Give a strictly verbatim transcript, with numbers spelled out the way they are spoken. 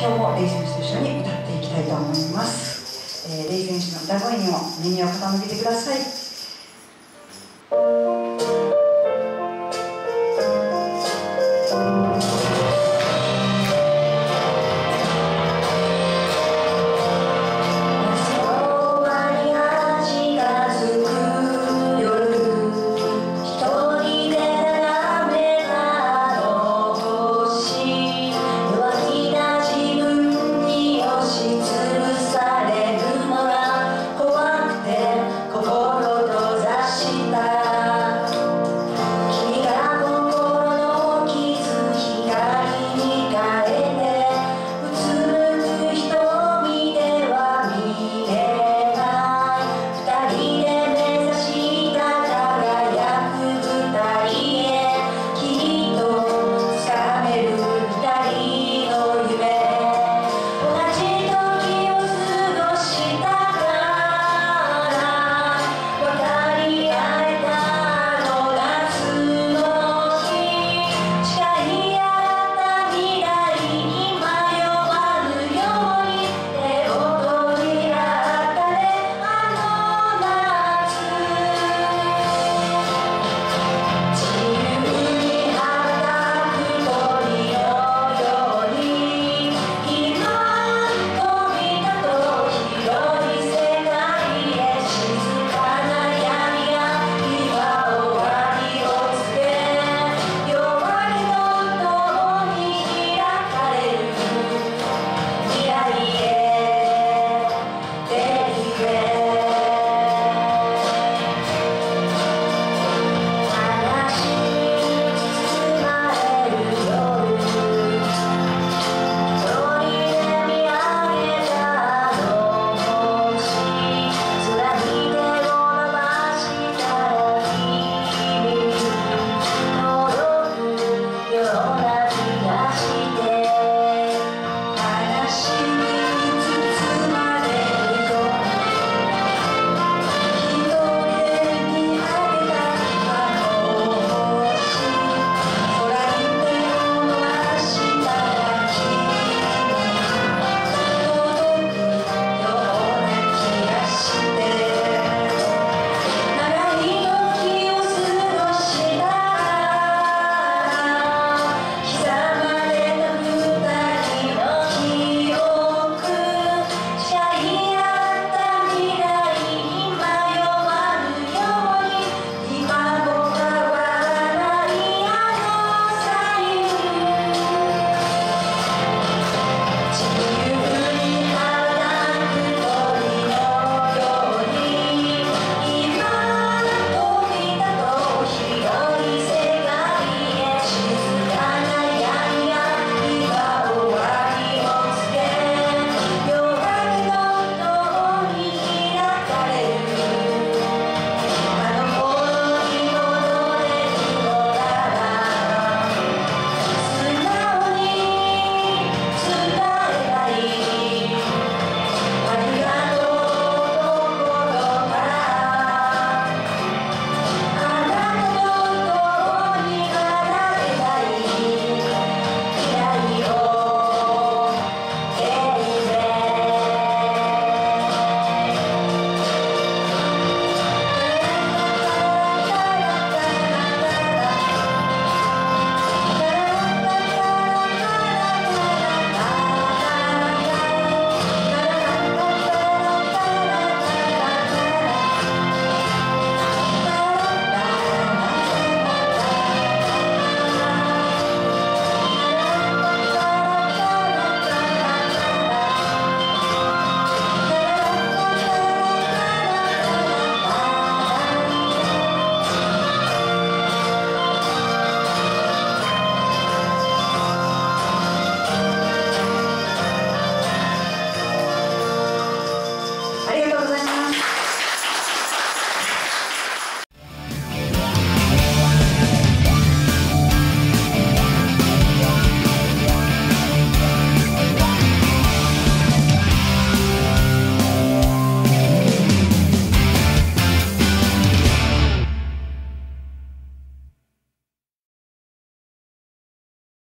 今日もレイ選手と一緒に歌っていきたいと思います。えー、レイ選手の歌声にも耳を傾けてください。